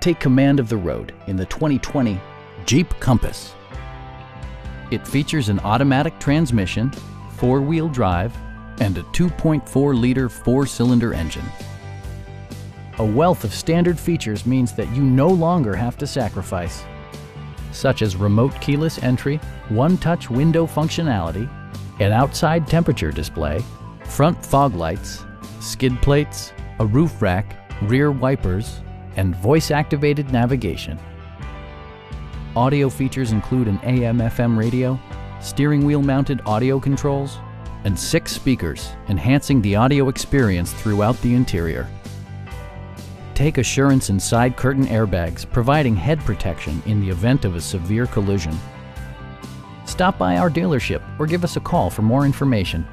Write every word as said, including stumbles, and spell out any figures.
Take command of the road in the twenty twenty Jeep Compass. It features an automatic transmission, four-wheel drive, and a two point four liter four-cylinder engine. A wealth of standard features means that you no longer have to sacrifice, such as remote keyless entry, one-touch window functionality, an outside temperature display, front fog lights, skid plates, a roof rack, rear wipers, and voice-activated navigation. Audio features include an A M F M radio, steering wheel-mounted audio controls, and six speakers, enhancing the audio experience throughout the interior. Take assurance in side curtain airbags, providing head protection in the event of a severe collision. Stop by our dealership or give us a call for more information.